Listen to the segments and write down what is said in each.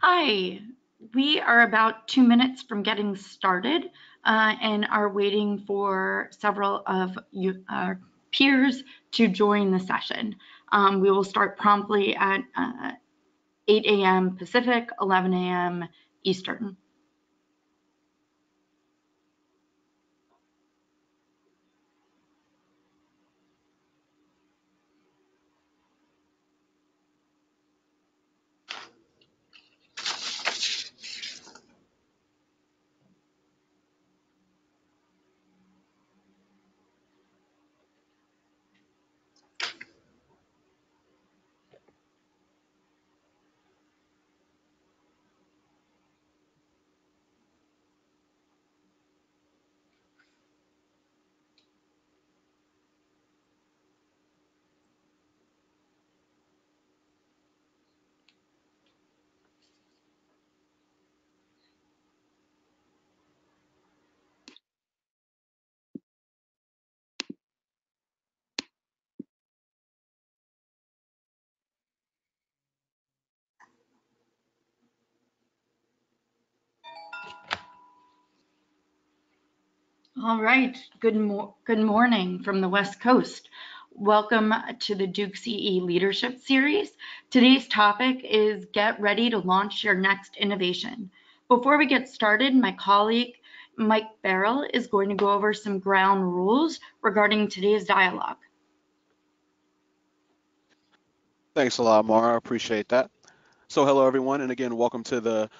Hi, we are about 2 minutes from getting started and are waiting for several of our peers to join the session. We will start promptly at 8 a.m. Pacific, 11 a.m. Eastern. All right, good morning from the West Coast. Welcome to the Duke CE Leadership Series. Today's topic is get ready to launch your next innovation. Before we get started, my colleague Mike Farrell is going to go over some ground rules regarding today's dialogue. Thanks a lot, Mara, I appreciate that. So hello everyone, and again, welcome to the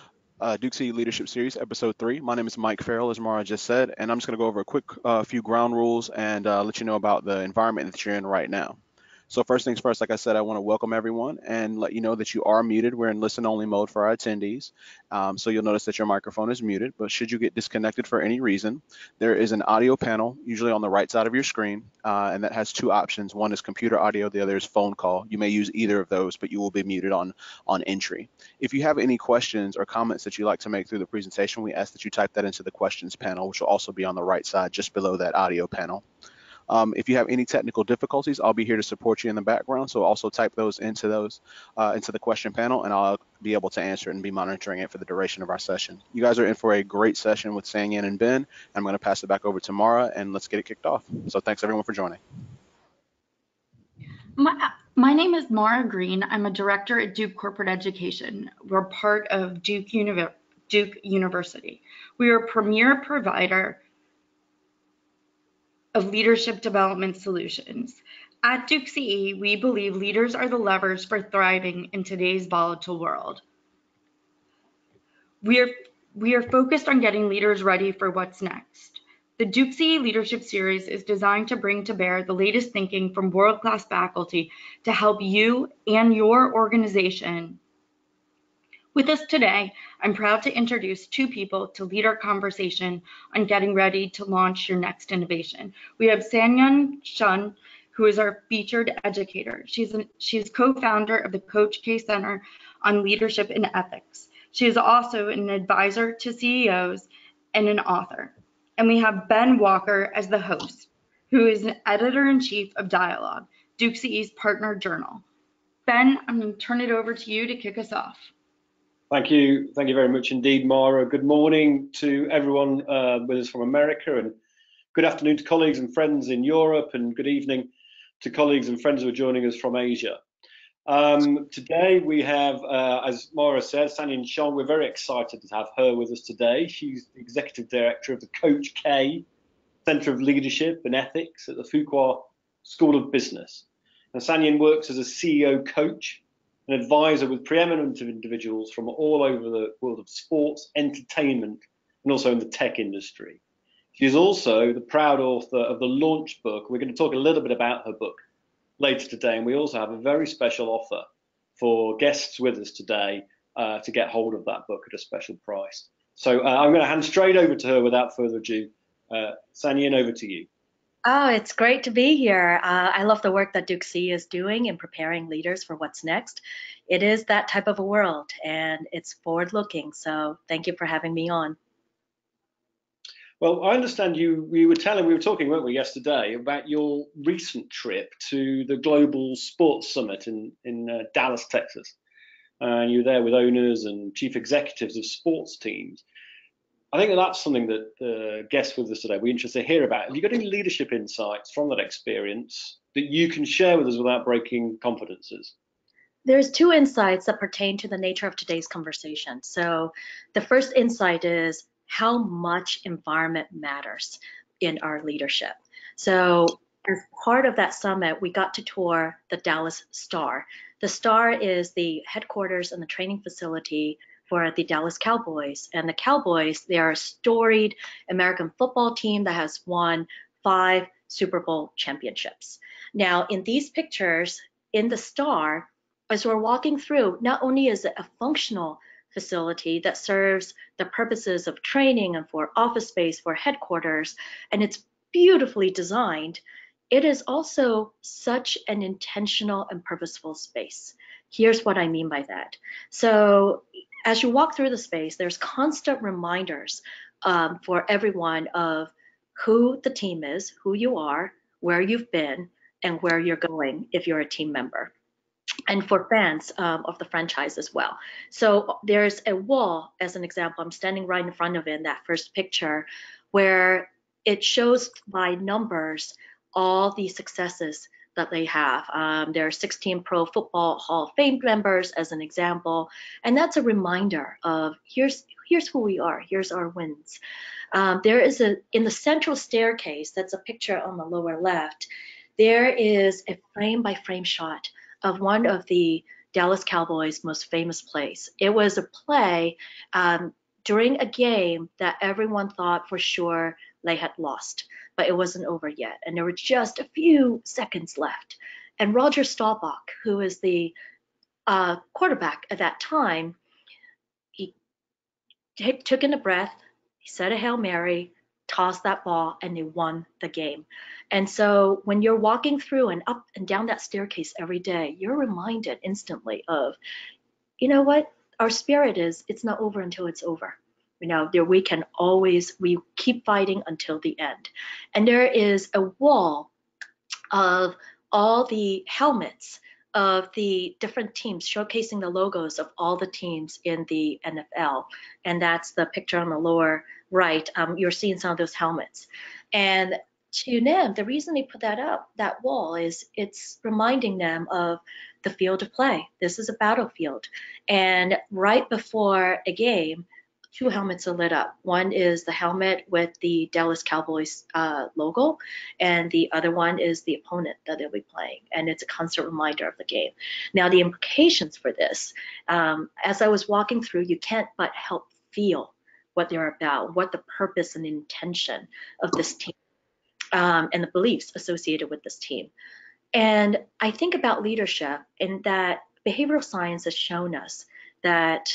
Duke CE Leadership Series, Episode 3. My name is Mike Farrell, as Mara just said, and I'm just going to go over a quick few ground rules and let you know about the environment that you're in right now. So first things first, like I said, I want to welcome everyone and let you know that you are muted. We're in listen-only mode for our attendees, so you'll notice that your microphone is muted, but should you get disconnected for any reason, there is an audio panel, usually on the right side of your screen, and that has two options. One is computer audio, the other is phone call. You may use either of those, but you will be muted on entry. If you have any questions or comments that you'd like to make through the presentation, we ask that you type that into the questions panel, which will also be on the right side just below that audio panel. If you have any technical difficulties, I'll be here to support you in the background, so also type those into the question panel, and I'll be able to answer it and be monitoring it for the duration of our session. You guys are in for a great session with Sanyin and Ben. I'm going to pass it back over to Mara, and let's get it kicked off. So thanks, everyone, for joining. My name is Mara Green. I'm a director at Duke Corporate Education. We're part of Duke University. We are a premier provider of leadership development solutions. At Duke CE, we believe leaders are the levers for thriving in today's volatile world. We are focused on getting leaders ready for what's next. The Duke CE Leadership Series is designed to bring to bear the latest thinking from world-class faculty to help you and your organization. With us today, I'm proud to introduce two people to lead our conversation on getting ready to launch your next innovation. We have Sanyin Siang, who is our featured educator. She's co-founder of the Coach K Center on Leadership and Ethics. She is also an advisor to CEOs and an author. And we have Ben Walker as the host, who is an editor-in-chief of Dialogue, Duke CE's partner journal. Ben, I'm going to turn it over to you to kick us off. Thank you very much indeed, Mara. Good morning to everyone with us from America, and good afternoon to colleagues and friends in Europe, and good evening to colleagues and friends who are joining us from Asia. Today we have, as Mara said, Sanyin Siang. We're very excited to have her with us today. She's the Executive Director of the Coach K Center of Leadership and Ethics at the Fuqua School of Business. And Sanyin works as a CEO coach, an advisor with preeminent individuals from all over the world of sports, entertainment, and also in the tech industry. She is also the proud author of The Launch Book. We're going to talk a little bit about her book later today, and we also have a very special offer for guests with us today to get hold of that book at a special price. So I'm going to hand straight over to her without further ado. Sanyin, over to you. Oh, it's great to be here. I love the work that Duke CE is doing in preparing leaders for what's next. It is that type of a world, and it's forward-looking, so thank you for having me on. Well, I understand we were talking, weren't we, yesterday about your recent trip to the Global Sports Summit in Dallas, Texas. and you're there with owners and chief executives of sports teams. I think that's something that guests with us today will be interested to hear about. Have you got any leadership insights from that experience that you can share with us without breaking confidences? There's two insights that pertain to the nature of today's conversation. So the first insight is how much environment matters in our leadership. So as part of that summit, we got to tour the Dallas Star. The Star is the headquarters and the training facility for the Dallas Cowboys. And the Cowboys, they are a storied American football team that has won 5 Super Bowl championships. Now, in these pictures, in the Star, as we're walking through, not only is it a functional facility that serves the purposes of training and for office space for headquarters, and it's beautifully designed, it is also such an intentional and purposeful space. Here's what I mean by that. So as you walk through the space, there's constant reminders for everyone of who the team is, who you are, where you've been, and where you're going if you're a team member. And for fans of the franchise as well. So there's a wall, as an example, I'm standing right in front of it in that first picture, where it shows by numbers all the successes that they have. There are 16 Pro Football Hall of Fame members, as an example, and that's a reminder of here's who we are, here's our wins. There is in the central staircase, that's a picture on the lower left, there is a frame-by-frame shot of one of the Dallas Cowboys' most famous plays. It was a play during a game that everyone thought for sure they had lost, but it wasn't over yet. And there were just a few seconds left. And Roger Staubach, who is the quarterback at that time, he took in a breath, he said a Hail Mary, tossed that ball, and they won the game. And so when you're walking through and up and down that staircase every day, you're reminded instantly of, you know what, our spirit is, it's not over until it's over. You know, we keep fighting until the end. And there is a wall of all the helmets of the different teams, showcasing the logos of all the teams in the NFL. And that's the picture on the lower right. You're seeing some of those helmets. And to them, the reason they put that up, that wall, is it's reminding them of the field of play. This is a battlefield. And right before a game, 2 helmets are lit up. One is the helmet with the Dallas Cowboys logo, and the other one is the opponent that they'll be playing. And it's a constant reminder of the game. Now, the implications for this, as I was walking through, you can't but help feel what they're about, what the purpose and intention of this team and the beliefs associated with this team. And I think about leadership in that behavioral science has shown us that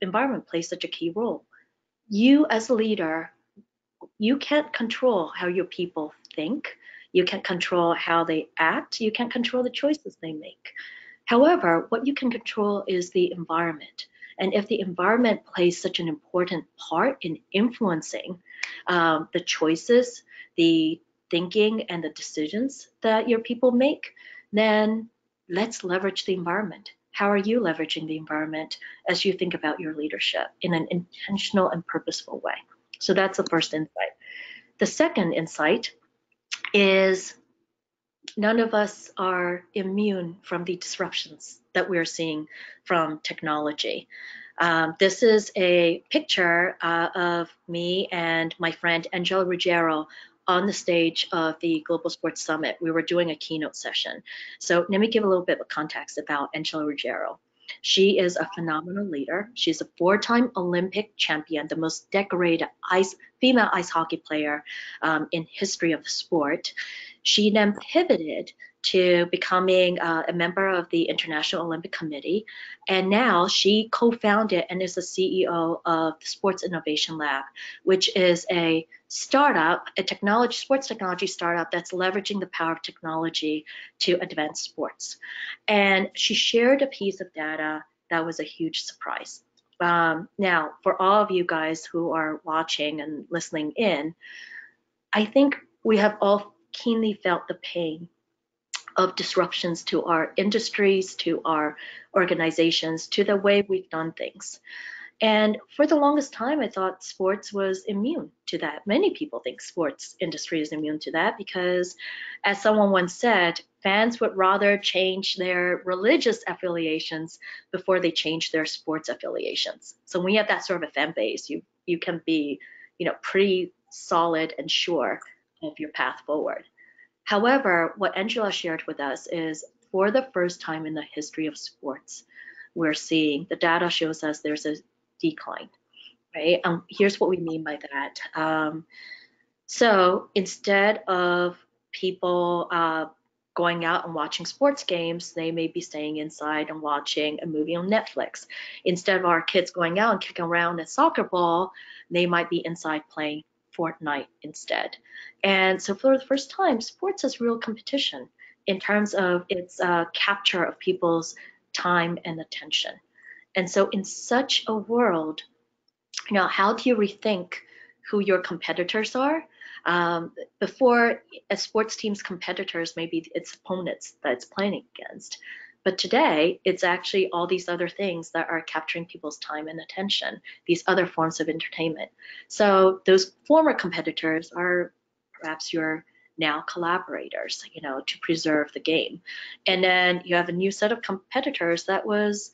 environment plays such a key role. You as a leader, you can't control how your people think. You can't control how they act. You can't control the choices they make. However, what you can control is the environment. And if the environment plays such an important part in influencing the choices, the thinking, and the decisions that your people make, then let's leverage the environment. How are you leveraging the environment as you think about your leadership in an intentional and purposeful way? So that's the first insight. The second insight is none of us are immune from the disruptions that we're seeing from technology. This is a picture of me and my friend Angela Ruggiero on the stage of the Global Sports Summit. We were doing a keynote session. So let me give a little bit of context about Angela Ruggiero. She is a phenomenal leader. She's a 4-time Olympic champion, the most decorated female ice hockey player in history of the sport. She then pivoted to becoming a member of the International Olympic Committee. And now she co-founded and is the CEO of the Sports Innovation Lab, which is a startup, a technology, sports technology startup that's leveraging the power of technology to advance sports. And she shared a piece of data that was a huge surprise. Now, for all of you guys who are watching and listening in, I think we have all keenly felt the pain of disruptions to our industries, to our organizations, to the way we've done things. And for the longest time, I thought sports was immune to that. Many people think sports industry is immune to that because, as someone once said, fans would rather change their religious affiliations before they change their sports affiliations. So when you have that sort of a fan base, you can be, pretty solid and sure of your path forward. However, what Angela shared with us is, for the first time in the history of sports, we're seeing the data shows us there's a decline, right? Here's what we mean by that. So instead of people going out and watching sports games, they may be staying inside and watching a movie on Netflix. Instead of our kids going out and kicking around a soccer ball, they might be inside playing Fortnite instead. And so for the first time, sports is real competition in terms of its capture of people's time and attention. And so in such a world, how do you rethink who your competitors are? Before, a sports team's competitors may be its opponents that it's playing against. But today, it's actually all these other things that are capturing people's time and attention, these other forms of entertainment. So those former competitors are perhaps your now collaborators, to preserve the game. And then you have a new set of competitors that was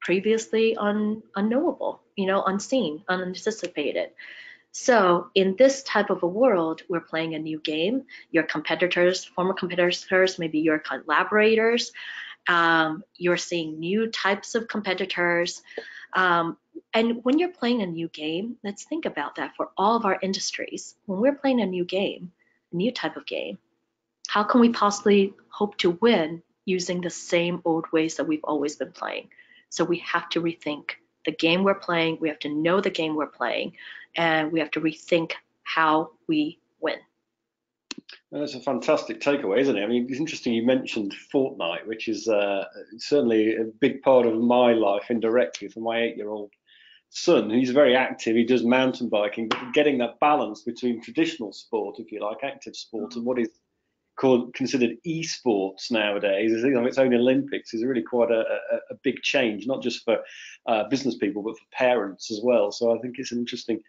previously unknowable, unseen, unanticipated. So in this type of a world, we're playing a new game. Your competitors, former competitors, maybe your collaborators. You're seeing new types of competitors. And when you're playing a new game, let's think about that for all of our industries. When we're playing a new game, a new type of game, how can we possibly hope to win using the same old ways that we've always been playing? So we have to rethink the game we're playing. We have to know the game we're playing, and we have to rethink how we win. Well, that's a fantastic takeaway, isn't it? I mean, it's interesting you mentioned Fortnite, which is certainly a big part of my life indirectly for my 8-year-old son. He's very active. He does mountain biking, but getting that balance between traditional sport, if you like, active sport, and what is considered esports nowadays, as of its own Olympics, is really quite a big change, not just for business people, but for parents as well. So I think it's an interesting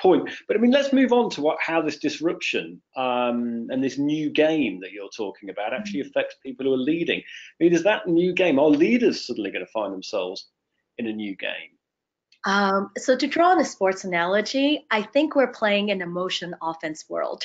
point. But I mean, let's move on to how this disruption and this new game that you're talking about actually affects people who are leading. I mean, is that new game? Are leaders suddenly going to find themselves in a new game? So to draw on a sports analogy, I think we're playing an emotion offense world.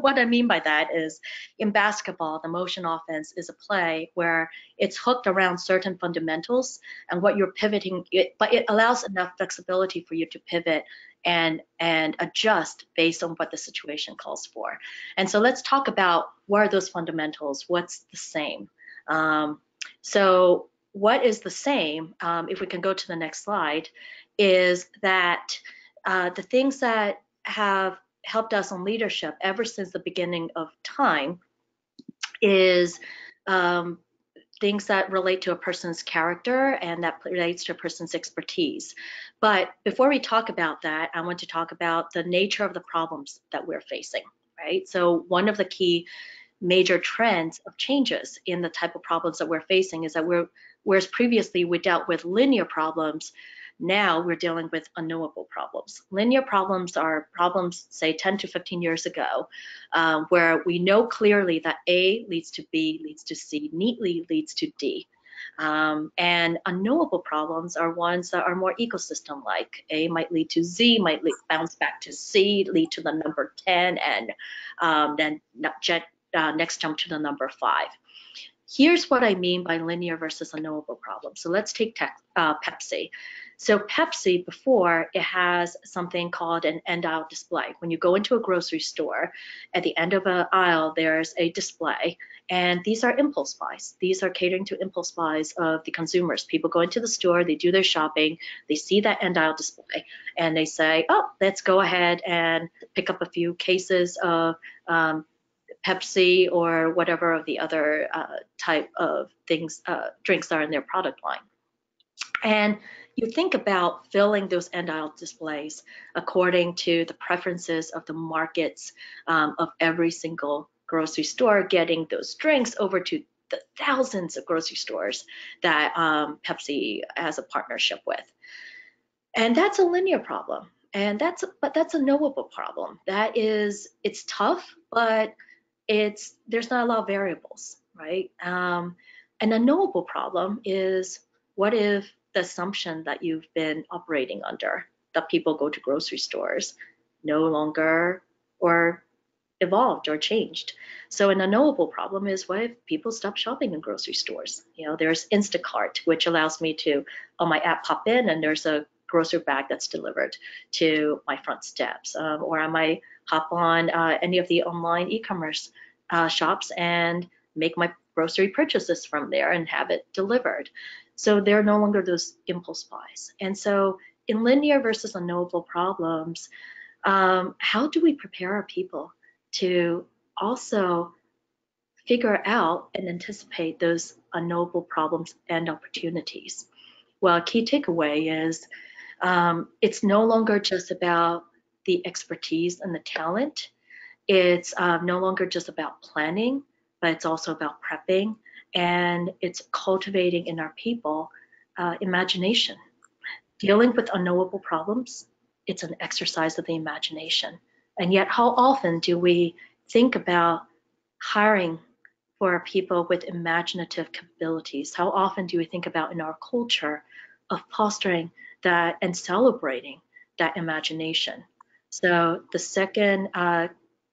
What I mean by that is, in basketball, the motion offense is a play where it's hooked around certain fundamentals and what you're pivoting, but it allows enough flexibility for you to pivot and adjust based on what the situation calls for. And so let's talk about, what are those fundamentals? What's the same? So what is the same, if we can go to the next slide, is that the things that have helped us on leadership ever since the beginning of time is things that relate to a person's character and that relates to a person's expertise. But before we talk about that, I want to talk about the nature of the problems that we're facing, right? So one of the key major trends of changes in the type of problems that we're facing is that whereas previously we dealt with linear problems, now we're dealing with unknowable problems. Linear problems are problems, say, 10 to 15 years ago, where we know clearly that A leads to B, leads to C, neatly leads to D. And unknowable problems are ones that are more ecosystem-like. A might lead to Z, might bounce back to C, lead to the number 10, and then next jump to the number 5. Here's what I mean by linear versus unknowable problems. So let's take Pepsi. So Pepsi, before, it has something called an end aisle display. When you go into a grocery store, at the end of an aisle, there's a display, and these are impulse buys. These are catering to impulse buys of the consumers. People go into the store, they do their shopping, they see that end aisle display, and they say, oh, let's go ahead and pick up a few cases of Pepsi or whatever of the other type of things, drinks are in their product line. And you think about filling those end aisle displays according to the preferences of the markets of every single grocery store getting those drinks over to the thousands of grocery stores that Pepsi has a partnership with. And that's a linear problem. And that's a knowable problem. That is, it's tough, but there's not a lot of variables, right? An unknowable problem is, what if the assumption that you've been operating under, that people go to grocery stores, no longer or evolved or changed? So an unknowable problem is, what if people stop shopping in grocery stores? You know, there's Instacart, which allows me to, on my app, pop in and there's a grocery bag that's delivered to my front steps. Or I might hop on any of the online e-commerce shops and make my grocery purchases from there and have it delivered. So they're no longer those impulse buys. And so in linear versus unknowable problems, how do we prepare our people to also figure out and anticipate those unknowable problems and opportunities? Well, a key takeaway is it's no longer just about the expertise and the talent. It's no longer just about planning, but it's also about prepping, and it's cultivating in our people imagination. Dealing with unknowable problems, it's an exercise of the imagination. And yet, how often do we think about hiring for people with imaginative capabilities? How often do we think about, in our culture, of fostering that and celebrating that imagination? So the second,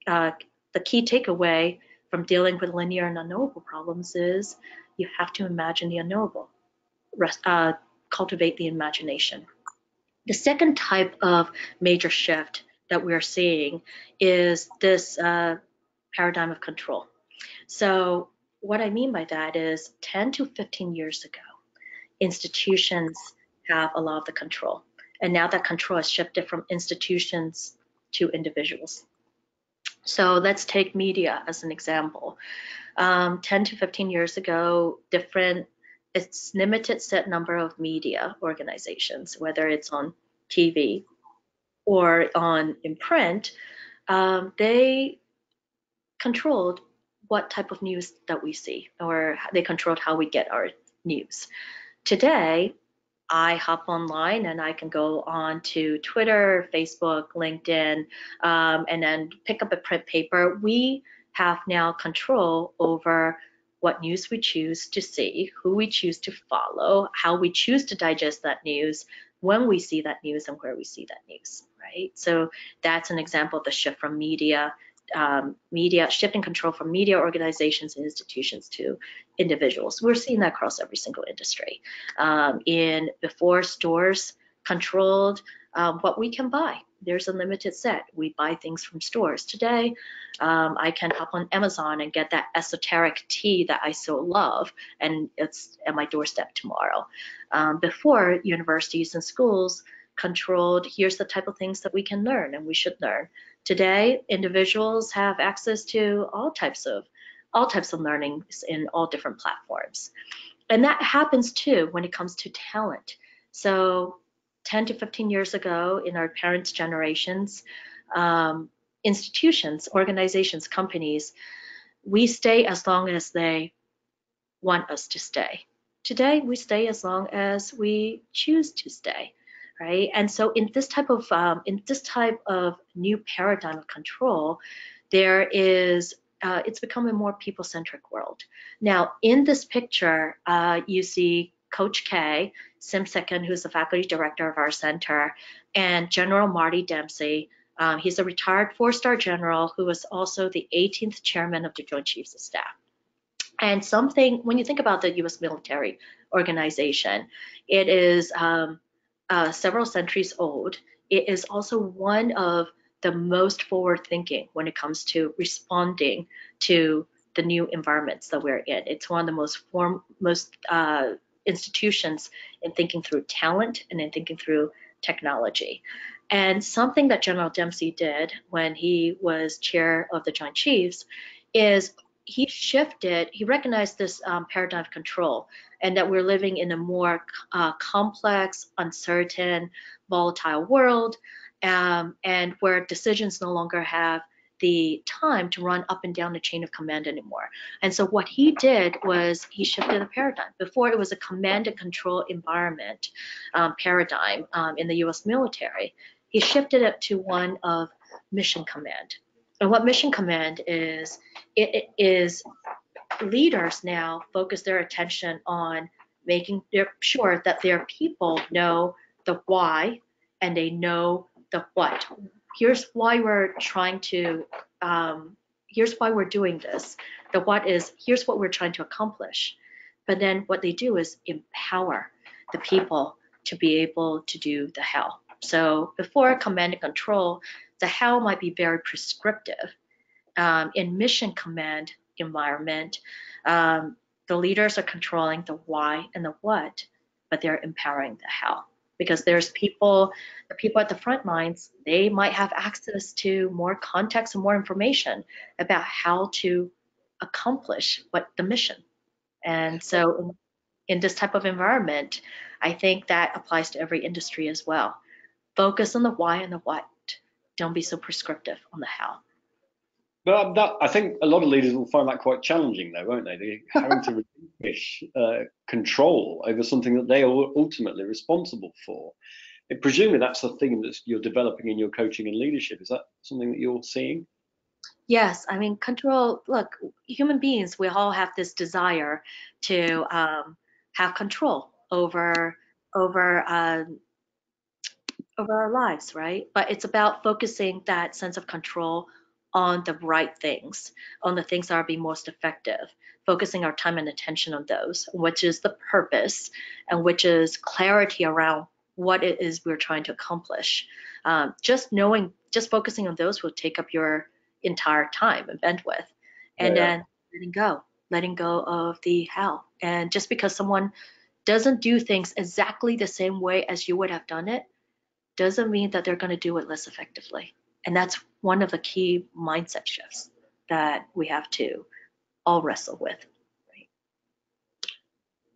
the key takeaway from dealing with linear and unknowable problems is you have to imagine the unknowable, cultivate the imagination. The second type of major shift that we're seeing is this paradigm of control. So what I mean by that is 10 to 15 years ago, institutions have a lot of the control. And now that control has shifted from institutions to individuals. So let's take media as an example. 10 to 15 years ago, it's limited set number of media organizations, whether it's on TV or in print. They controlled what type of news that we see, or they controlled how we get our news. Today, I hop online and I can go on to Twitter, Facebook, LinkedIn, and then pick up a print paper. We have now control over what news we choose to see, who we choose to follow, how we choose to digest that news, when we see that news, and where we see that news, right? So that's an example of the shift from shifting control from media organizations and institutions to individuals. We're seeing that across every single industry. Before stores controlled what we can buy. There's a limited set. We buy things from stores. Today, I can hop on Amazon and get that esoteric tea that I so love, and it's at my doorstep tomorrow. Before, universities and schools controlled, here's the type of things that we can learn and we should learn. Today, individuals have access to all types of learnings in all different platforms. And that happens too when it comes to talent. So 10 to 15 years ago, in our parents' generations, institutions, organizations, companies, we stay as long as they want us to stay. Today, we stay as long as we choose to stay, right? And so in this type of new paradigm of control, it's become a more people-centric world. Now, in this picture, you see Coach K, Sim Second, who's the faculty director of our center, and General Marty Dempsey. He's a retired four-star general who was also the 18th chairman of the Joint Chiefs of Staff. And when you think about the U.S. military organization, it is several centuries old. It is also one of the most forward-thinking when it comes to responding to the new environments that we're in. It's one of the most institutions in thinking through talent and in thinking through technology. And something that General Dempsey did when he was chair of the Joint Chiefs is he recognized this paradigm of control, and that we're living in a more complex, uncertain, volatile world, and where decisions no longer have the time to run up and down the chain of command anymore. And so what he did was he shifted the paradigm. Before, it was a command and control environment paradigm in the US military. He shifted it to one of mission command. And what mission command is, it is leaders now focus their attention on making sure that their people know the why and they know the what. Here's why we're trying to, here's why we're doing this. The what is, here's what we're trying to accomplish. But then what they do is empower the people to be able to do the how. So before command and control, the how might be very prescriptive. In mission command environment, the leaders are controlling the why and the what, but they're empowering the how. Because there's people, the people at the front lines, they might have access to more context and more information about how to accomplish what the mission. And so in this type of environment, I think that applies to every industry as well. Focus on the why and the what. Don't be so prescriptive on the how. But that, I think a lot of leaders will find that quite challenging though, won't they? They're having to relinquish control over something that they are ultimately responsible for. And presumably that's the thing that you're developing in your coaching and leadership. Is that something that you're seeing? Yes, I mean, control, look, human beings, we all have this desire to have control over our lives, right? But it's about focusing that sense of control on the right things, on the things that are being most effective, focusing our time and attention on those, which is the purpose and which is clarity around what it is we're trying to accomplish. Just knowing, just focusing on those will take up your entire time and bandwidth. And then letting go of the how. And just because someone doesn't do things exactly the same way as you would have done it, doesn't mean that they're gonna do it less effectively. And that's one of the key mindset shifts that we have to all wrestle with. Right?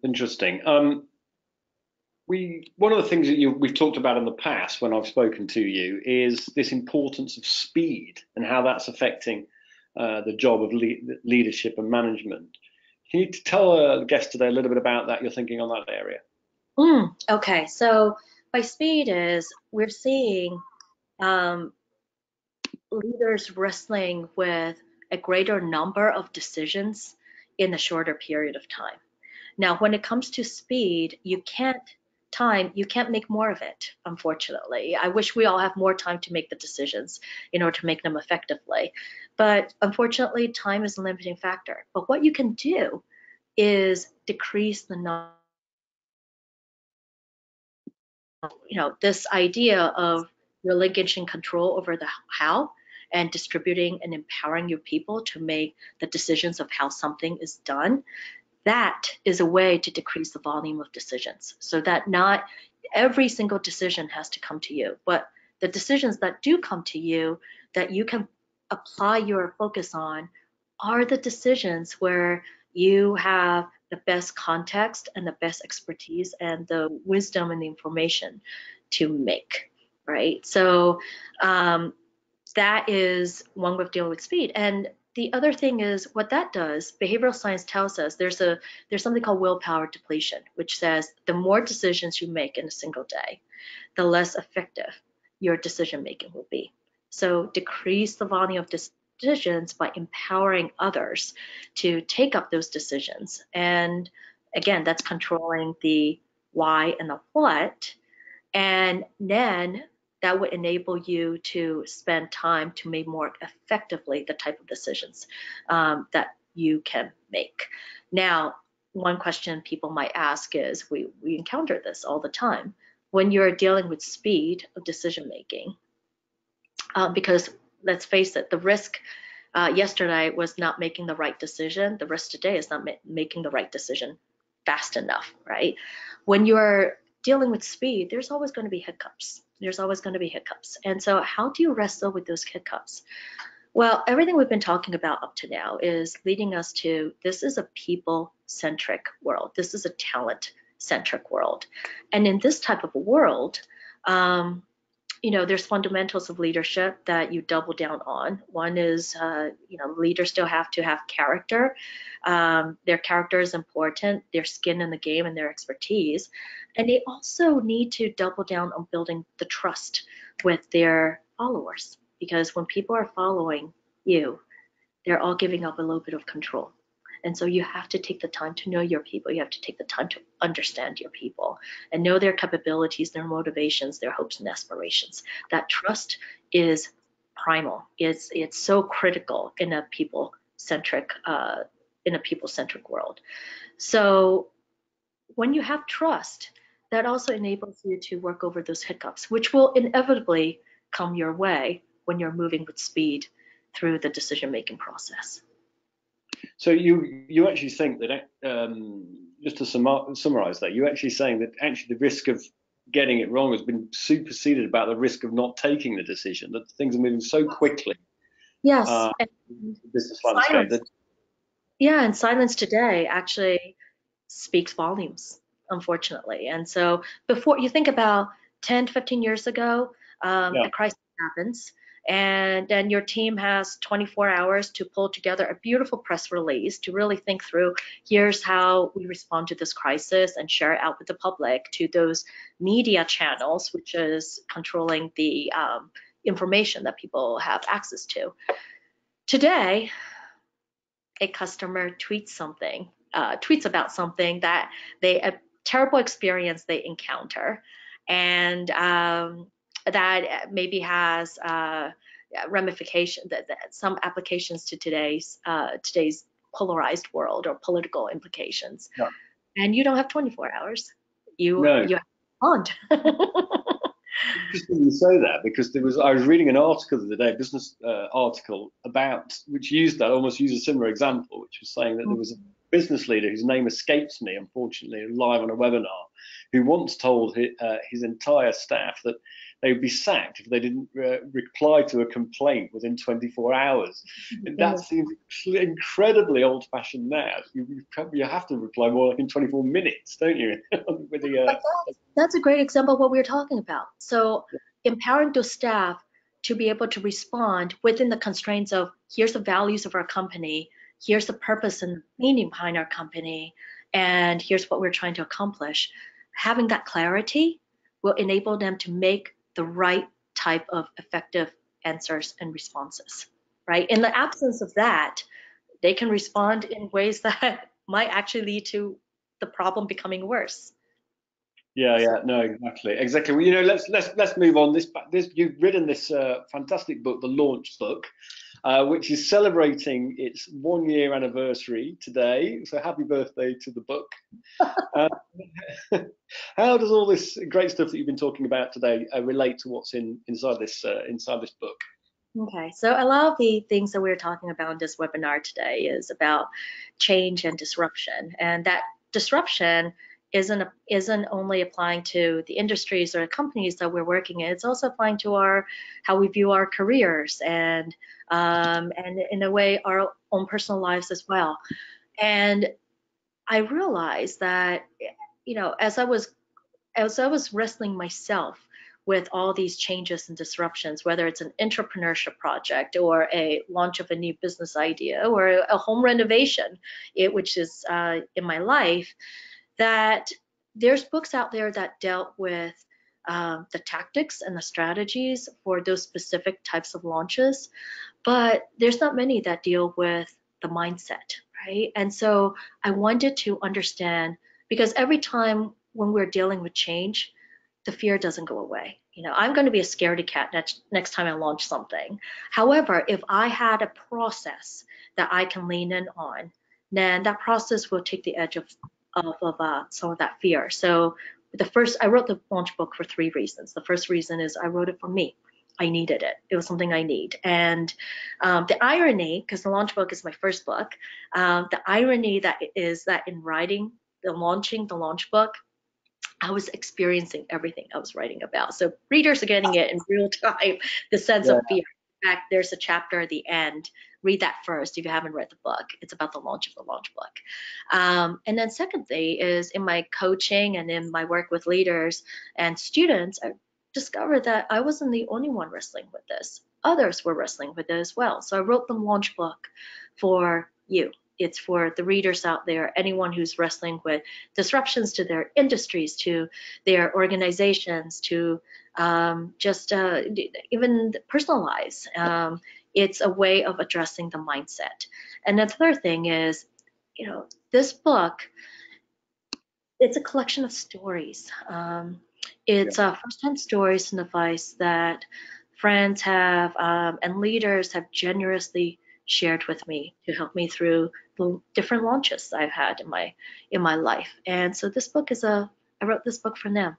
Interesting. One of the things that we've talked about in the past when I've spoken to you is this importance of speed and how that's affecting the job of leadership and management. Can you tell the guests today a little bit about that, your thinking on that area? Okay, so by speed is we're seeing leaders wrestling with a greater number of decisions in a shorter period of time. Now, when it comes to speed, you can't make more of it, unfortunately. I wish we all have more time to make the decisions in order to make them effectively. But unfortunately, time is a limiting factor. But what you can do is decrease the number. You know, this idea of relinquishing control over the how, and distributing and empowering your people to make the decisions of how something is done, that is a way to decrease the volume of decisions so that not every single decision has to come to you, but the decisions that do come to you that you can apply your focus on are the decisions where you have the best context and the best expertise and the wisdom and the information to make, right? So that is one way of dealing with speed. And the other thing is what that does, behavioral science tells us there's something called willpower depletion, which says the more decisions you make in a single day, the less effective your decision-making will be. So decrease the volume of decisions by empowering others to take up those decisions. And again, that's controlling the why and the what. And then that would enable you to spend time to make more effectively the type of decisions that you can make. Now, one question people might ask is, we encounter this all the time, when you're dealing with speed of decision-making, because let's face it, the risk yesterday was not making the right decision, the risk today is not making the right decision fast enough, right? When you're dealing with speed, there's always going to be hiccups. There's always going to be hiccups. And so how do you wrestle with those hiccups? Well, everything we've been talking about up to now is leading us to, this is a people-centric world. This is a talent-centric world. And in this type of world, you know, there's fundamentals of leadership that you double down on. One is, leaders still have to have character. Their character is important, their skin in the game and their expertise. And they also need to double down on building the trust with their followers, because when people are following you, they're all giving up a little bit of control. And so you have to take the time to know your people. You have to take the time to understand your people and know their capabilities, their motivations, their hopes and aspirations. That trust is primal. It's so critical in a people-centric world. So when you have trust, that also enables you to work over those hiccups, which will inevitably come your way when you're moving with speed through the decision-making process. So you actually think that, just to summarize that, you're actually saying that actually the risk of getting it wrong has been superseded about the risk of not taking the decision, that things are moving so quickly. Yes. And silence today actually speaks volumes, unfortunately. And so before, you think about 10, 15 years ago, a crisis happens. And then your team has 24 hours to pull together a beautiful press release to really think through, here's how we respond to this crisis, and share it out with the public to those media channels, which is controlling the information that people have access to. Today, a customer tweets about something that a terrible experience they encounter, and that maybe has ramification that some applications to today's polarized world or political implications. No. And you don't have 24 hours. You have to respond. Interesting you say that, because I was reading an article the other day, a business article which used a similar example, which was saying that there was a business leader whose name escapes me, unfortunately, live on a webinar, who once told his entire staff that they would be sacked if they didn't reply to a complaint within 24 hours. And that seems incredibly old-fashioned now. You have to reply more like in 24 minutes, don't you? That's a great example of what we're talking about. So empowering the staff to be able to respond within the constraints of, here's the values of our company, here's the purpose and meaning behind our company, and here's what we're trying to accomplish. Having that clarity will enable them to make the right type of effective answers and responses, right? In the absence of that, they can respond in ways that might actually lead to the problem becoming worse. Exactly. Well, let's move on. You've written this fantastic book, The Launch Book, which is celebrating its 1-year anniversary today. So happy birthday to the book. How does all this great stuff that you've been talking about today relate to what's inside this book? Okay, so a lot of the things that we're talking about in this webinar today is about change and disruption, and that disruption isn't only applying to the industries or the companies that we're working in. It's also applying to how we view our careers and in a way our own personal lives as well. And I realized that, as I was wrestling myself with all these changes and disruptions, whether it's an entrepreneurship project or a launch of a new business idea or a home renovation, which is in my life, that there's books out there that dealt with the tactics and the strategies for those specific types of launches, but there's not many that deal with the mindset, right? And so I wanted to understand, because every time when we're dealing with change, the fear doesn't go away. I'm going to be a scaredy cat next time I launch something. However, if I had a process that I can lean in on, then that process will take the edge of some of that fear. So I wrote The Launch Book for 3 reasons. The first reason is I wrote it for me. I needed it. It was something I need. And the irony, because The Launch Book is my first book, the irony that is that in writing, The Launch Book, I was experiencing everything I was writing about. So readers are getting it in real time, the sense of fear. In fact, there's a chapter at the end. Read that first if you haven't read the book. It's about the launch of The Launch Book. And then secondly is in my coaching and in my work with leaders and students, discovered that I wasn't the only one wrestling with this. Others were wrestling with it as well. So I wrote the launch book for you. It's for the readers out there, anyone who's wrestling with disruptions to their industries, to their organizations, to just even personal lives. It's a way of addressing the mindset. And the third thing is, you know, this book, it's a collection of stories. It's first-hand stories and advice that friends have and leaders have generously shared with me to help me through the different launches I've had in my life. And so this book is I wrote this book for them.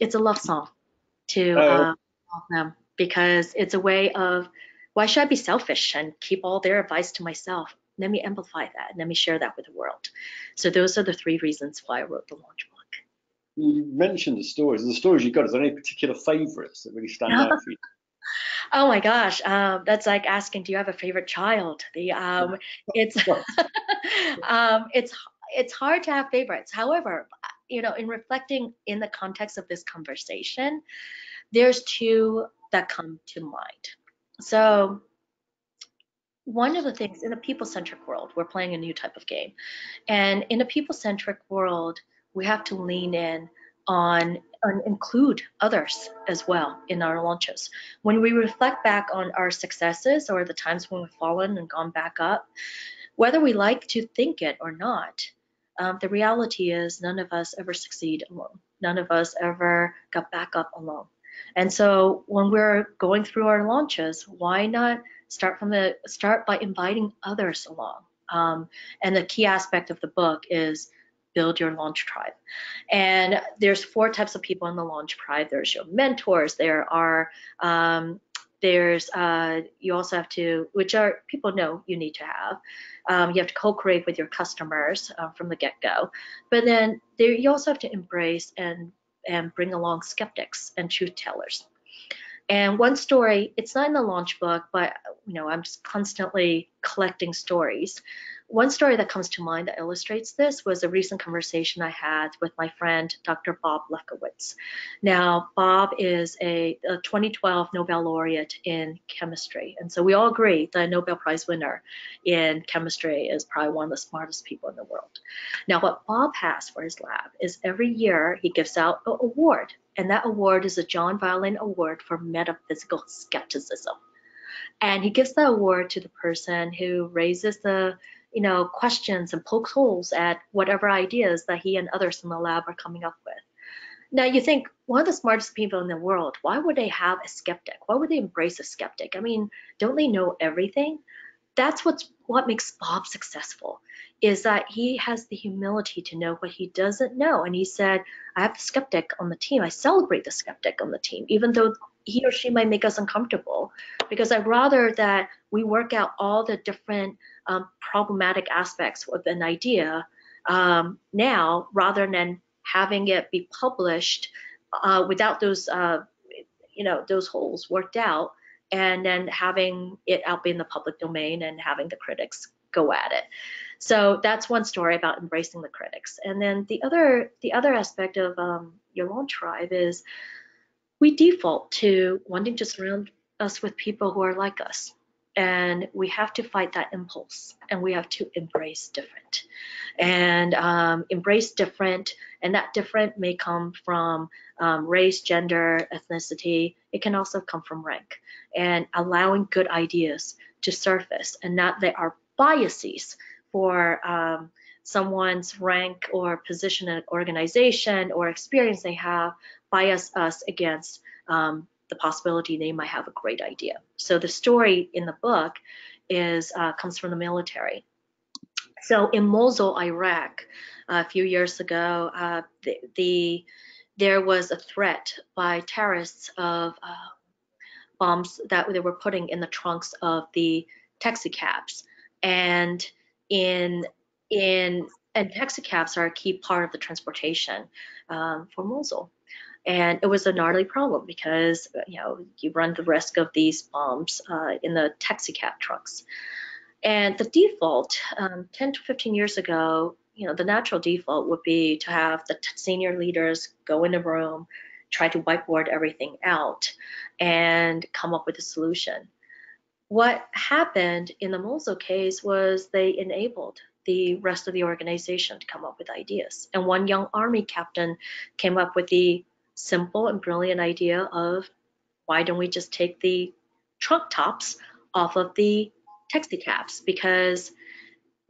It's a love song to them, because it's a way of, why should I be selfish and keep all their advice to myself? Let me amplify that and let me share that with the world. So those are the three reasons why I wrote the launch book. You mentioned the stories. The stories you got, is there any particular favorites that really stand out for you? Oh my gosh, that's like asking, do you have a favorite child? It's hard to have favorites. However, you know, in reflecting in the context of this conversation, there's two that come to mind. So one of the things in a people-centric world, we're playing a new type of game, and in a people-centric world, we have to lean in on include others as well in our launches. When we reflect back on our successes or the times when we've fallen and gone back up, whether we like to think it or not, the reality is none of us ever succeed alone. None of us ever got back up alone. And so when we're going through our launches, why not start by inviting others along? And the key aspect of the book is build your launch tribe. And there's four types of people in the launch tribe. There's your mentors. You also have to, which are people know you need to have. You have to co-create with your customers from the get-go. But then you also have to embrace and bring along skeptics and truth tellers. And one story, it's not in the launch book, but you know, I'm just constantly collecting stories. One story that comes to mind that illustrates this was a recent conversation I had with my friend, Dr. Bob Lefkowitz. Now, Bob is a 2012 Nobel laureate in chemistry. And so we all agree the Nobel Prize winner in chemistry is probably one of the smartest people in the world. Now, what Bob has for his lab is every year he gives out an award. And that award is a John Violin Award for metaphysical skepticism. And he gives that award to the person who raises the questions and poke holes at whatever ideas that he and others in the lab are coming up with. Now you think, one of the smartest people in the world, why would they have a skeptic? Why would they embrace a skeptic? I mean, don't they know everything? That's what makes Bob successful, is that he has the humility to know what he doesn't know. And he said, I have the skeptic on the team. I celebrate the skeptic on the team, even though he or she might make us uncomfortable, because I'd rather that we work out all the different problematic aspects of an idea now, rather than having it be published without those holes worked out, and then having it out in the public domain and having the critics go at it. So that's one story about embracing the critics. And then the other aspect of your launch tribe is we default to wanting to surround us with people who are like us. And we have to fight that impulse, and we have to embrace different. And that different may come from race, gender, ethnicity. It can also come from rank. And allowing good ideas to surface, and not that our biases for someone's rank or position in an organization or experience they have bias us against the possibility they might have a great idea. So the story in the book comes from the military. So in Mosul, Iraq, a few years ago, there was a threat by terrorists of bombs that they were putting in the trunks of the taxi cabs. And taxi cabs are a key part of the transportation for Mosul. And it was a gnarly problem because, you run the risk of these bombs in the taxi cab trunks. And the default, 10 to 15 years ago, the natural default would be to have the senior leaders go in a room, try to whiteboard everything out and come up with a solution. What happened in the Mosul case was they enabled the rest of the organization to come up with ideas. And one young army captain came up with the simple and brilliant idea of, why don't we just take the trunk tops off of the taxi cabs, because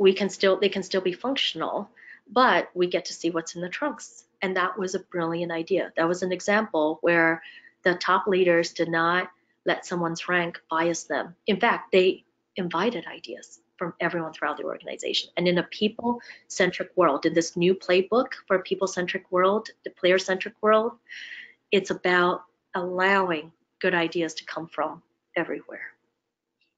they can still be functional, but we get to see what's in the trunks. And that was a brilliant idea. That was an example where the top leaders did not let someone's rank bias them. In fact, they invited ideas from everyone throughout the organization. And in a people-centric world, in this new playbook for a people-centric world, the player-centric world, it's about allowing good ideas to come from everywhere.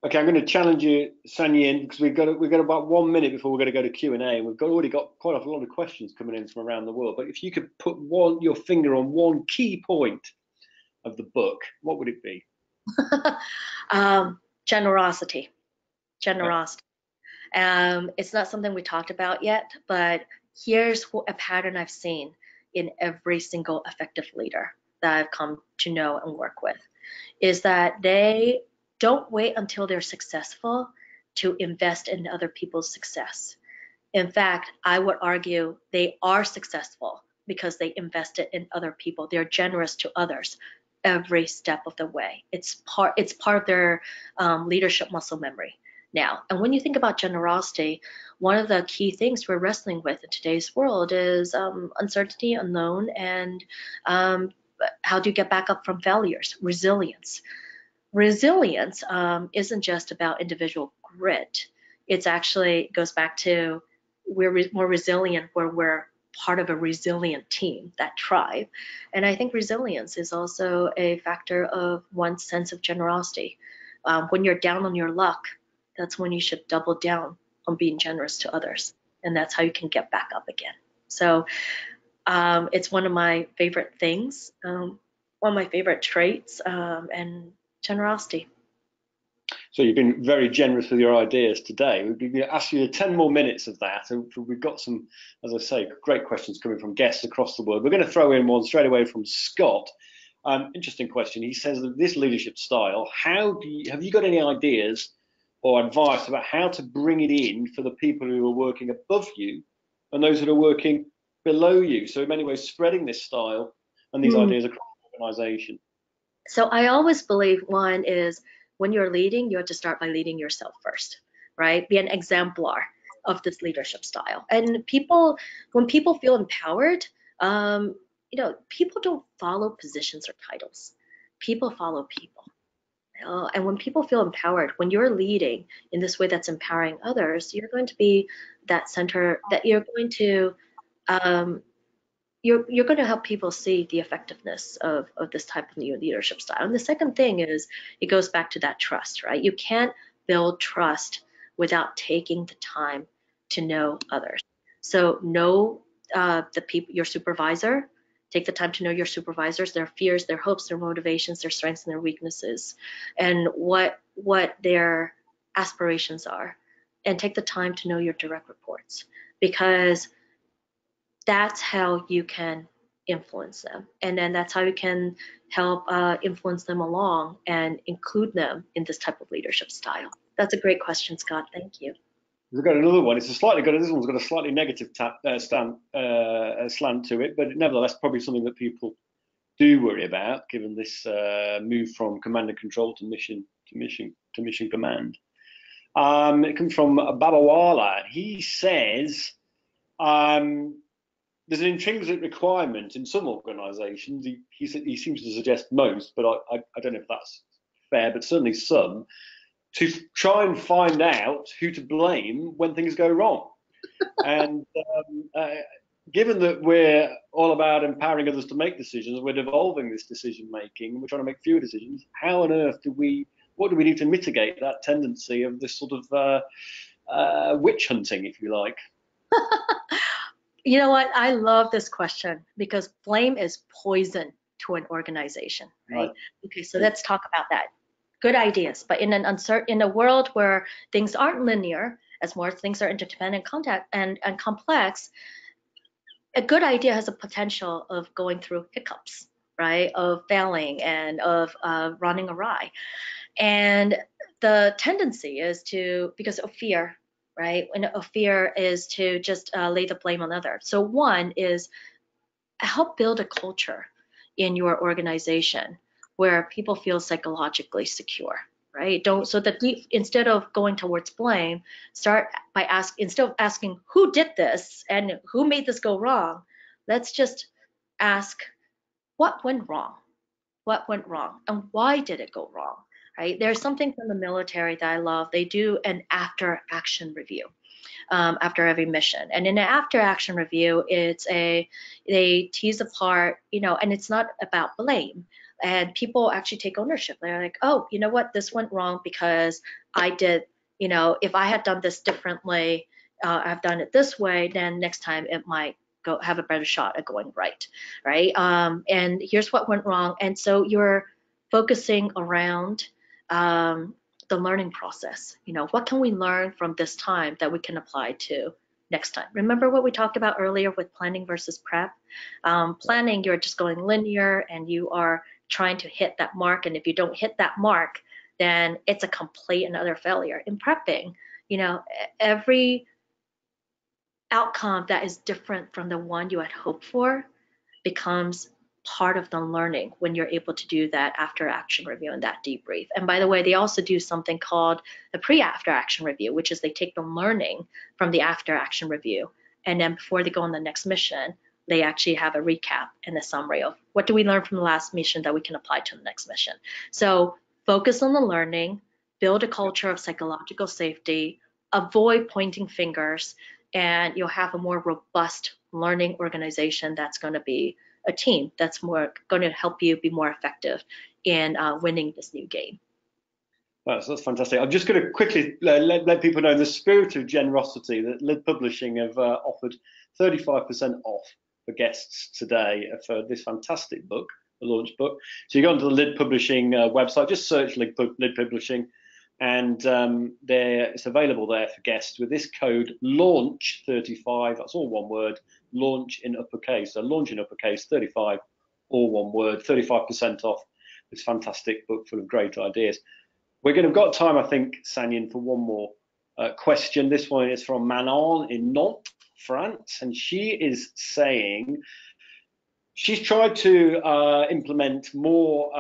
Okay, I'm going to challenge you, Sanyin, because we've got about 1 minute before we're going to go to Q&A, and we've already got quite a lot of questions coming in from around the world. But if you could put your finger on one key point of the book, what would it be? Generosity. It's not something we talked about yet, but here's a pattern I've seen in every single effective leader that I've come to know and work with, is that they don't wait until they're successful to invest in other people's success. In fact, I would argue they are successful because they invested in other people. They're generous to others every step of the way. It's part of their leadership muscle memory now. And when you think about generosity, one of the key things we're wrestling with in today's world is uncertainty, unknown, and how do you get back up from failures? Resilience. Resilience isn't just about individual grit. It's actually, it goes back to, we're more resilient where we're part of a resilient team, that tribe. And I think resilience is also a factor of one's sense of generosity. When you're down on your luck, that's when you should double down on being generous to others. And that's how you can get back up again. So it's one of my favorite things, one of my favorite traits, and generosity. So you've been very generous with your ideas today. We'll be asking you 10 more minutes of that, and we've got some, as I say, great questions coming from guests across the world. We're going to throw in one straight away from Scott. Interesting question. He says that this leadership style, have you got any ideas or advice about how to bring it in for the people who are working above you and those that are working below you? So in many ways, spreading this style and these ideas across the organization. So I always believe one is, when you're leading, you have to start by leading yourself first, right? Be an exemplar of this leadership style. And people, when people feel empowered, people don't follow positions or titles. People follow people. And when people feel empowered, when you're leading in this way that's empowering others, you're going to be that center that you're going to help people see the effectiveness of this type of new leadership style. And the second thing is, it goes back to that trust, right? You can't build trust without taking the time to know others. So know your supervisor, take the time to know your supervisors, their fears, their hopes, their motivations, their strengths and their weaknesses, and what their aspirations are. And take the time to know your direct reports, because that's how you can influence them. And then that's how you can help influence them along and include them in this type of leadership style. That's a great question, Scott. Thank you. We've got another one. This one's got a slightly negative slant to it, but nevertheless, probably something that people do worry about, given this move from command and control to mission command. It comes from Babawala. He says, there's an intrinsic requirement in some organisations. He seems to suggest most, but I don't know if that's fair, but certainly some, to try and find out who to blame when things go wrong. And given that we're all about empowering others to make decisions, we're devolving this decision making. We're trying to make fewer decisions. How on earth what do we need to mitigate that tendency of this sort of witch hunting, if you like? You know what? I love this question, because blame is poison to an organization, right? Okay, so let's talk about that. Good ideas, but in a world where things aren't linear, as more things are interdependent, and complex, a good idea has a potential of going through hiccups, right, of failing and of running awry. And the tendency is to, because of fear, right, and a fear is to just lay the blame on others. So one is help build a culture in your organization where people feel psychologically secure, right? Don't, so that instead of going towards blame, start by instead of asking who did this and who made this go wrong, let's just ask what went wrong, and why did it go wrong, right? There's something from the military that I love. They do an after-action review after every mission, and in an after-action review, they tease apart, you know, and it's not about blame. And people actually take ownership. They're like, oh, you know what, this went wrong because I did, you know, if I had done this differently, I've done it this way, then next time it might go have a better shot at going right, right? And here's what went wrong. And so you're focusing around the learning process. You know, what can we learn from this time that we can apply to next time? Remember what we talked about earlier with planning versus prep? Planning, you're just going linear and you are trying to hit that mark. And if you don't hit that mark, then it's a complete and utter failure. In prepping, you know, every outcome that is different from the one you had hoped for becomes part of the learning when you're able to do that after action review and that debrief. And by the way, they also do something called the pre-after action review, which is they take the learning from the after action review. And then before they go on the next mission, they actually have a recap and a summary of what do we learn from the last mission that we can apply to the next mission. So focus on the learning, build a culture of psychological safety, avoid pointing fingers, and you'll have a more robust learning organization that's going to be a team that's more going to help you be more effective in winning this new game. Wow, so that's fantastic. I'm just going to quickly let people know in the spirit of generosity that LID Publishing have offered 35% off for guests today for this fantastic book, The Launch Book. So you go onto the LID Publishing website, just search LID Publishing, and it's available there for guests with this code LAUNCH35, that's all one word, launch in uppercase, so launch in uppercase 35, all one word, 35% off this fantastic book full of great ideas. We're going to have got time, I think, Sanyin, for one more question. This one is from Manon in Nantes, France, and she is saying she's tried to implement more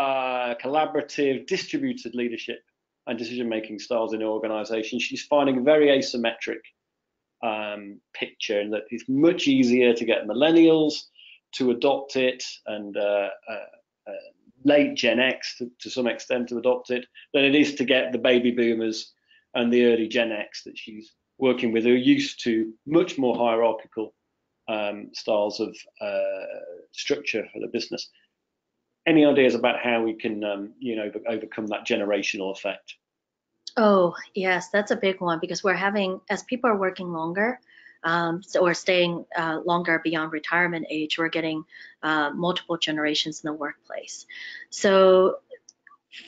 collaborative, distributed leadership and decision-making styles in her organization. She's finding a very asymmetric picture, and that it's much easier to get millennials to adopt it and late Gen X to some extent to adopt it than it is to get the baby boomers and the early Gen X that she's working with, who are used to much more hierarchical styles of structure for the business. Any ideas about how we can, you know, overcome that generational effect? Oh, yes, that's a big one, because we're having, as people are working longer, or staying longer beyond retirement age, we're getting multiple generations in the workplace. So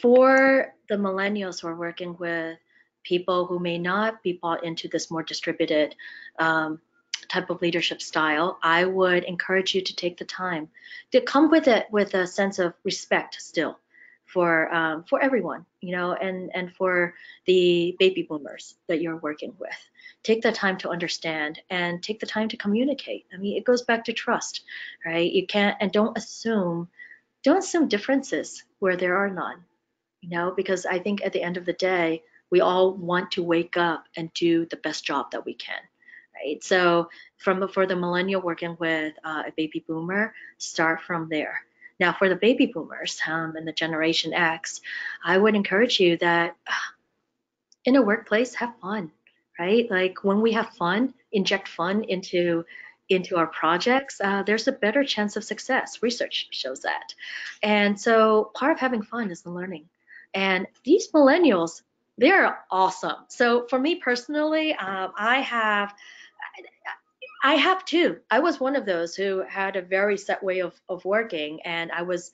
for the millennials, we're working with people who may not be bought into this more distributed type of leadership style. I would encourage you to take the time to come with it with a sense of respect still for everyone, you know, and for the baby boomers that you're working with. Take the time to understand and take the time to communicate. I mean, it goes back to trust, right? You can't, and don't assume differences where there are none, you know, because I think at the end of the day, we all want to wake up and do the best job that we can, right? So for the millennial working with a baby boomer, start from there. Now, for the baby boomers and the Generation X, I would encourage you that in a workplace, have fun, right? Like when we have fun, inject fun into our projects, there's a better chance of success. Research shows that. And so part of having fun is the learning. And these millennials, they're awesome. So for me personally, I have too. I was one of those who had a very set way of working, and I was,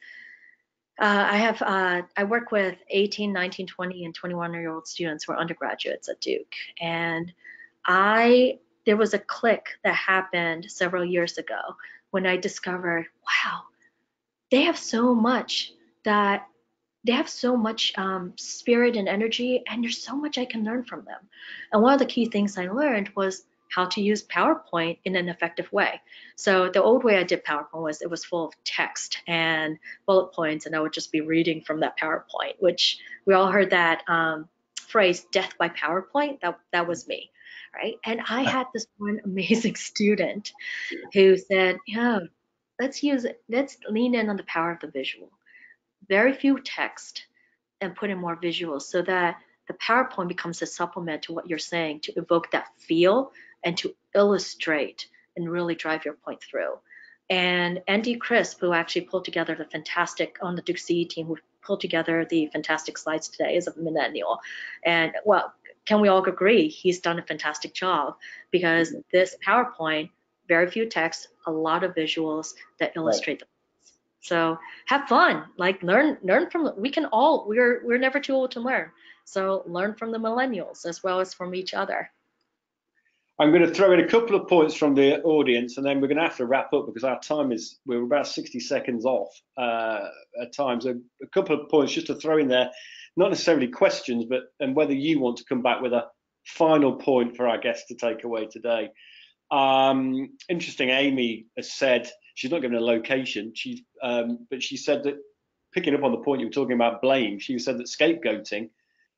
I work with 18, 19, 20, and 21-year-old students who are undergraduates at Duke, and there was a click that happened several years ago when I discovered, wow, they have so much that they have so much spirit and energy, and there's so much I can learn from them. And one of the key things I learned was how to use PowerPoint in an effective way. So the old way I did PowerPoint was it was full of text and bullet points, and I would just be reading from that PowerPoint, which we all heard that phrase, death by PowerPoint. That was me, right? And I had this one amazing student who said, "Yeah, let's lean in on the power of the visual. Very few text and put in more visuals so that the PowerPoint becomes a supplement to what you're saying, to evoke that feel and to illustrate and really drive your point through." And Andy Crisp, who actually pulled together the fantastic, on the Duke CE team, who pulled together the fantastic slides today, is a millennial. And well, can we all agree, he's done a fantastic job, because this PowerPoint, very few text, a lot of visuals that illustrate the. So have fun, like learn from, we're never too old to learn. So learn from the millennials as well as from each other. I'm going to throw in a couple of points from the audience, and then we're going to have to wrap up because our time is, we're about 60 seconds off at times. So a couple of points just to throw in there, not necessarily questions, but, and whether you want to come back with a final point for our guests to take away today. Interesting, Amy has said, she's not given a location, but she said that, picking up on the point you were talking about blame, she said that scapegoating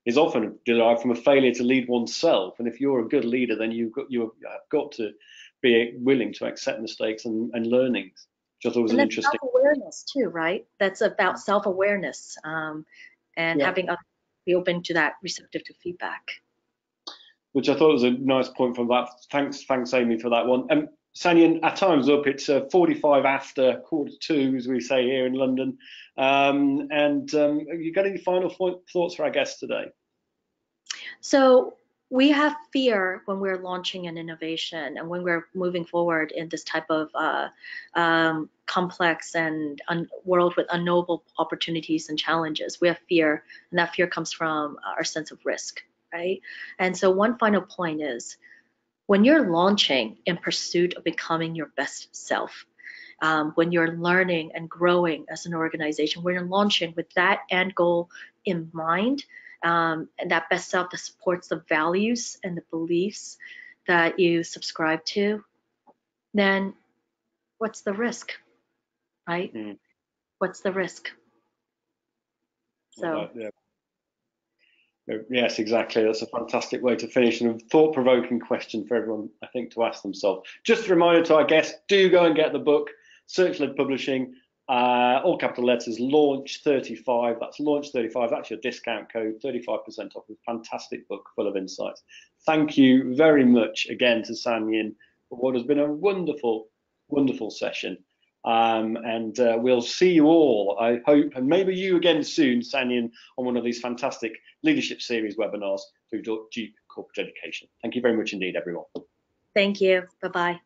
is often derived from a failure to lead oneself. And if you're a good leader, then you have got to be willing to accept mistakes and learnings, which I thought was an interesting. Self-awareness too, right? That's about self-awareness and having others be open to that, receptive to feedback. Which I thought was a nice point from that. Thanks, Amy, for that one. Sanyin, our time's up. It's 45 after 1:45, as we say here in London. You got any final thoughts for our guests today? So we have fear when we're launching an innovation and when we're moving forward in this type of complex and world with unknowable opportunities and challenges. We have fear, and that fear comes from our sense of risk, right? And so one final point is, when you're launching in pursuit of becoming your best self, when you're learning and growing as an organization, when you're launching with that end goal in mind, and that best self that supports the values and the beliefs that you subscribe to, then what's the risk, right? Mm. What's the risk? So. Yeah. Yes, exactly. That's a fantastic way to finish, and a thought-provoking question for everyone, I think, to ask themselves. Just a reminder to our guests, do go and get the book, Search LID Publishing, all capital letters, Launch 35. That's Launch 35. That's your discount code, 35% off. A fantastic book full of insights. Thank you very much again to Sanyin for what has been a wonderful, wonderful session. We'll see you all, I hope, and maybe you again soon, Sanyin, on one of these fantastic leadership series webinars through Duke Corporate Education. Thank you very much indeed, everyone. Thank you. Bye-bye.